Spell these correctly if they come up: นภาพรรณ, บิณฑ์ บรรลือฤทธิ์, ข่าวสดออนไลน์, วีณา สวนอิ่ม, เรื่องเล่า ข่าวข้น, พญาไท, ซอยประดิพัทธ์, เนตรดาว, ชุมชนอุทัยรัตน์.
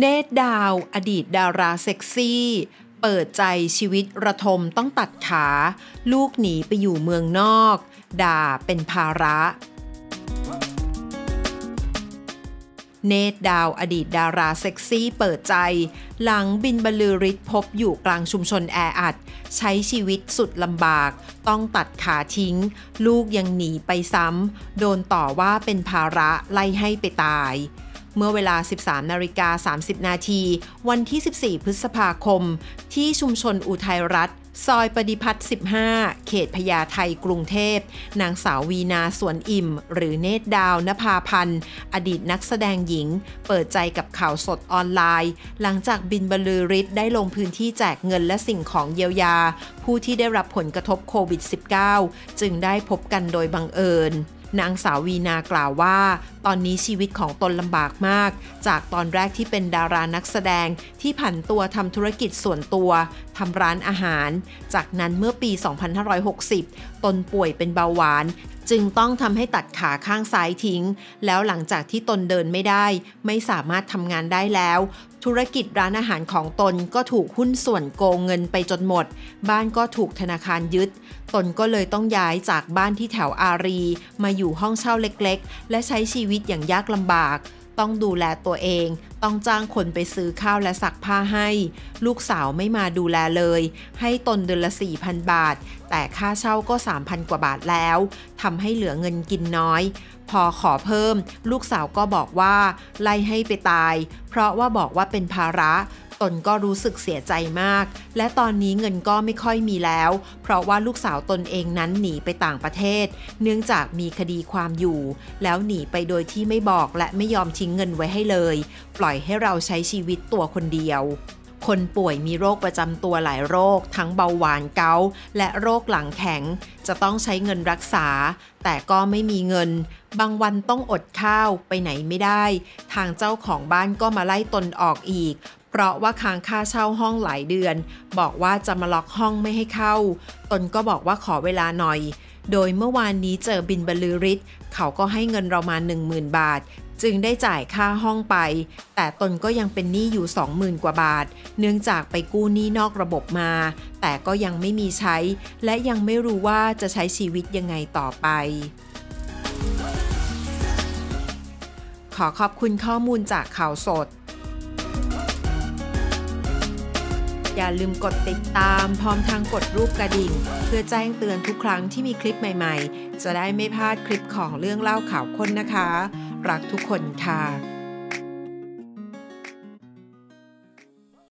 เนตรดาวอดีตดาราเซ็กซี่เปิดใจชีวิตระทมต้องตัดขาลูกหนีไปอยู่เมืองนอกด่าเป็นภาระเนตรดาวอดีตดาราเซ็กซี่เปิดใจหลังบินบรรลือฤทธิ์พบอยู่กลางชุมชนแออัดใช้ชีวิตสุดลำบากต้องตัดขาทิ้งลูกยังหนีไปซ้ำโดนต่อว่าเป็นภาระไล่ให้ไปตายเมื่อเวลา 13:30 น.วันที่ 14 พฤษภาคมที่ชุมชนอุทัยรัตน์ซอยปฏิพัฒน์ 15 เขตพญาไทกรุงเทพนางสาววีนาสวนอิ่มหรือเนตรดาวนภาพันธ์อดีตนักแสดงหญิงเปิดใจกับข่าวสดออนไลน์หลังจากบินบรรลือฤทธิ์ได้ลงพื้นที่แจกเงินและสิ่งของเยียวยาผู้ที่ได้รับผลกระทบโควิด -19 จึงได้พบกันโดยบังเอิญนางสาววีนากล่าวว่าตอนนี้ชีวิตของตนลำบากมากจากตอนแรกที่เป็นดารานักแสดงที่ผันตัวทำธุรกิจส่วนตัวทำร้านอาหารจากนั้นเมื่อปี 2560 ตนป่วยเป็นเบาหวานจึงต้องทำให้ตัดขาข้างซ้ายทิ้งแล้วหลังจากที่ตนเดินไม่ได้ไม่สามารถทำงานได้แล้วธุรกิจร้านอาหารของตนก็ถูกหุ้นส่วนโกงเงินไปจนหมดบ้านก็ถูกธนาคารยึดตนก็เลยต้องย้ายจากบ้านที่แถวอารีมาอยู่ห้องเช่าเล็กๆและใช้ชีวิตอย่างยากลำบากต้องดูแลตัวเองต้องจ้างคนไปซื้อข้าวและซักผ้าให้ลูกสาวไม่มาดูแลเลยให้ตนเดือนละ 4,000 บาทแต่ค่าเช่าก็ 3,000 กว่าบาทแล้วทำให้เหลือเงินกินน้อยพอขอเพิ่มลูกสาวก็บอกว่าไล่ให้ไปตายเพราะว่าบอกว่าเป็นภาระตนก็รู้สึกเสียใจมากและตอนนี้เงินก็ไม่ค่อยมีแล้วเพราะว่าลูกสาวตนเองนั้นหนีไปต่างประเทศเนื่องจากมีคดีความอยู่แล้วหนีไปโดยที่ไม่บอกและไม่ยอมทิ้งเงินไว้ให้เลยปล่อยให้เราใช้ชีวิตตัวคนเดียวคนป่วยมีโรคประจำตัวหลายโรคทั้งเบาหวานเกาต์และโรคหลังแข็งจะต้องใช้เงินรักษาแต่ก็ไม่มีเงินบางวันต้องอดข้าวไปไหนไม่ได้ทางเจ้าของบ้านก็มาไล่ตนออกอีกเพราะว่าค้างค่าเช่าห้องหลายเดือนบอกว่าจะมาล็อกห้องไม่ให้เข้าตนก็บอกว่าขอเวลาหน่อยโดยเมื่อวานนี้เจอบินบรรลือฤทธิ์เขาก็ให้เงินเรามา 10,000 บาทจึงได้จ่ายค่าห้องไปแต่ตนก็ยังเป็นหนี้อยู่ 20,000 กว่าบาทเนื่องจากไปกู้หนี้นอกระบบมาแต่ก็ยังไม่มีใช้และยังไม่รู้ว่าจะใช้ชีวิตยังไงต่อไปขอขอบคุณข้อมูลจากข่าวสดอย่าลืมกดติดตามพร้อมทางกดรูปกระดิ่งเพื่อแจ้งเตือนทุกครั้งที่มีคลิปใหม่ๆจะได้ไม่พลาดคลิปของเรื่องเล่าข่าวค้นนะคะรักทุกคนค่ะ